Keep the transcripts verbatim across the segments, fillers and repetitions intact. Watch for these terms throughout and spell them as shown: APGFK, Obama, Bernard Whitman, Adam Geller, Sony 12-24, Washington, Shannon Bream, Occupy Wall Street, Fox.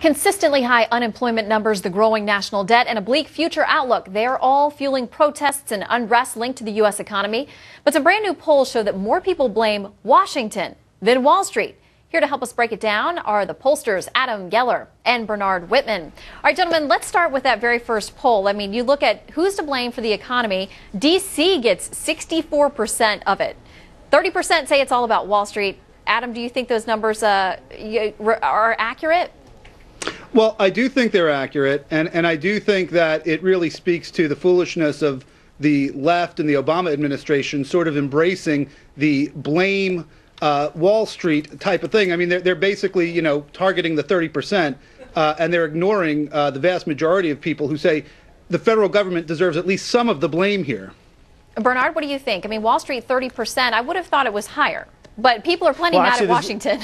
Consistently high unemployment numbers, the growing national debt, and a bleak future outlook. They're all fueling protests and unrest linked to the U S economy. But some brand new polls show that more people blame Washington than Wall Street. Here to help us break it down are the pollsters Adam Geller and Bernard Whitman. All right, gentlemen, let's start with that very first poll. I mean, you look at who's to blame for the economy. D C gets sixty-four percent of it. thirty percent say it's all about Wall Street. Adam, do you think those numbers uh, are accurate? Well, I do think they're accurate, and, and I do think that it really speaks to the foolishness of the left and the Obama administration sort of embracing the blame uh, Wall Street type of thing. I mean, they're, they're basically, you know, targeting the thirty percent, uh, and they're ignoring uh, the vast majority of people who say the federal government deserves at least some of the blame here. Bernard, what do you think? I mean, Wall Street, thirty percent, I would have thought it was higher, but people are plenty well, mad at Washington.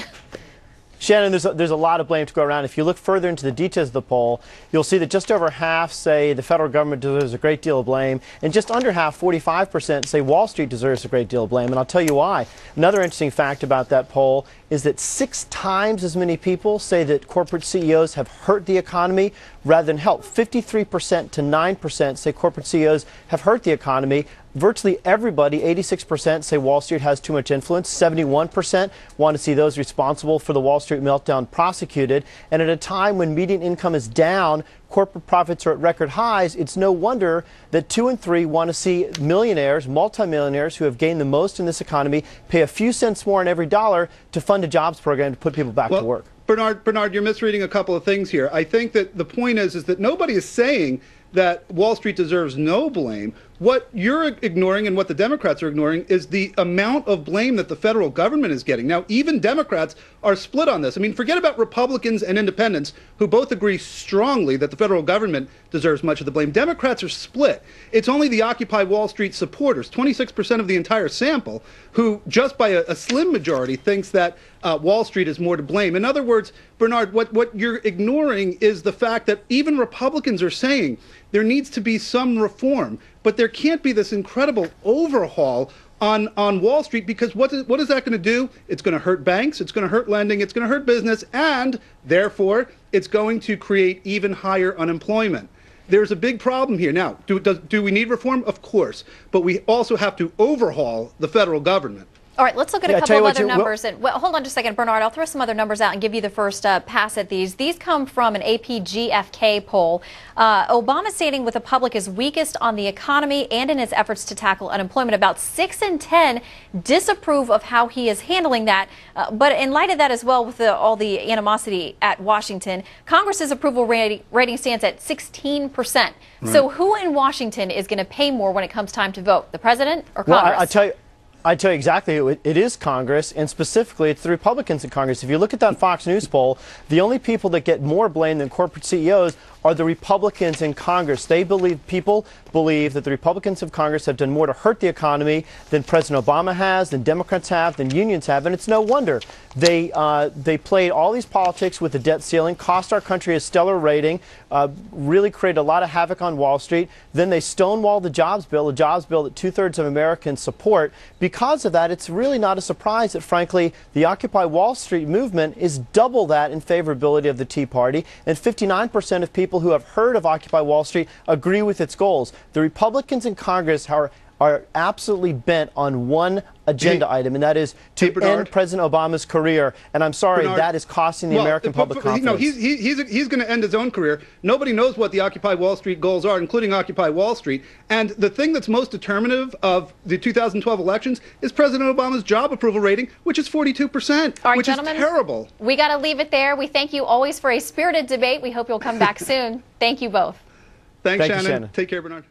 Shannon, there's a, there's a lot of blame to go around. If you look further into the details of the poll, you'll see that just over half say the federal government deserves a great deal of blame, and just under half, forty-five percent, say Wall Street deserves a great deal of blame, and I'll tell you why. Another interesting fact about that poll is that six times as many people say that corporate C E Os have hurt the economy rather than help. fifty-three percent to nine percent say corporate C E Os have hurt the economy. Virtually everybody, eighty-six percent, say Wall Street has too much influence. seventy-one percent want to see those responsible for the Wall Street meltdown prosecuted. And at a time when median income is down, corporate profits are at record highs, it's no wonder that two and three want to see millionaires, multimillionaires who have gained the most in this economy pay a few cents more on every dollar to fund a jobs program to put people back well, to work. Bernard, Bernard, you're misreading a couple of things here. I think that the point is, is that nobody is saying that Wall Street deserves no blame. What you're ignoring and what the Democrats are ignoring is the amount of blame that the federal government is getting. Now, even Democrats are split on this. I mean, forget about Republicans and independents, who both agree strongly that the federal government deserves much of the blame. Democrats are split. It's only the Occupy Wall Street supporters, twenty-six percent of the entire sample, who just by a, a slim majority thinks that uh, Wall Street is more to blame. In other words, Bernard, what, what you're ignoring is the fact that even Republicans are saying there needs to be some reform, but there can't be this incredible overhaul on, on Wall Street, because what is, what is that going to do? It's going to hurt banks, it's going to hurt lending, it's going to hurt business, and therefore it's going to create even higher unemployment. There's a big problem here. Now, do, do, do we need reform? Of course, but we also have to overhaul the federal government. All right, let's look at yeah, a couple of other you, numbers. Well, and, well, hold on just a second, Bernard. I'll throw some other numbers out and give you the first uh, pass at these. These come from an A P G F K poll. Uh, Obama's standing with the public is weakest on the economy and in his efforts to tackle unemployment. About six in ten disapprove of how he is handling that. Uh, but in light of that as well, with the, all the animosity at Washington, Congress's approval rate, rating stands at sixteen percent. Right. So who in Washington is going to pay more when it comes time to vote, the president or Congress? Well, I, I tell you, I tell you exactly, it is Congress, and specifically it's the Republicans in Congress. If you look at that Fox News poll, the only people that get more blame than corporate C E Os are the Republicans in Congress. They believe, people believe that the Republicans of Congress have done more to hurt the economy than President Obama has, than Democrats have, than unions have, and it's no wonder. They, uh, they played all these politics with the debt ceiling, cost our country a stellar rating, uh, really created a lot of havoc on Wall Street. Then they stonewalled the jobs bill, a jobs bill that two-thirds of Americans support. Because of that, it's really not a surprise that, frankly, the Occupy Wall Street movement is double that in favorability of the Tea Party, and fifty-nine percent of people who have heard of Occupy Wall Street agree with its goals. The Republicans in Congress are are absolutely bent on one agenda hey, item, and that is to hey, Bernard, end President Obama's career. And I'm sorry, Bernard, that is costing the well, American public confidence. No, he's, he, he's, he's going to end his own career. Nobody knows what the Occupy Wall Street goals are, including Occupy Wall Street. And the thing that's most determinative of the two thousand twelve elections is President Obama's job approval rating, which is forty-two percent, right, which is terrible. We got to leave it there. We thank you always for a spirited debate. We hope you'll come back soon. Thank you both. Thanks, thank Shannon. You, Shannon. Take care, Bernard.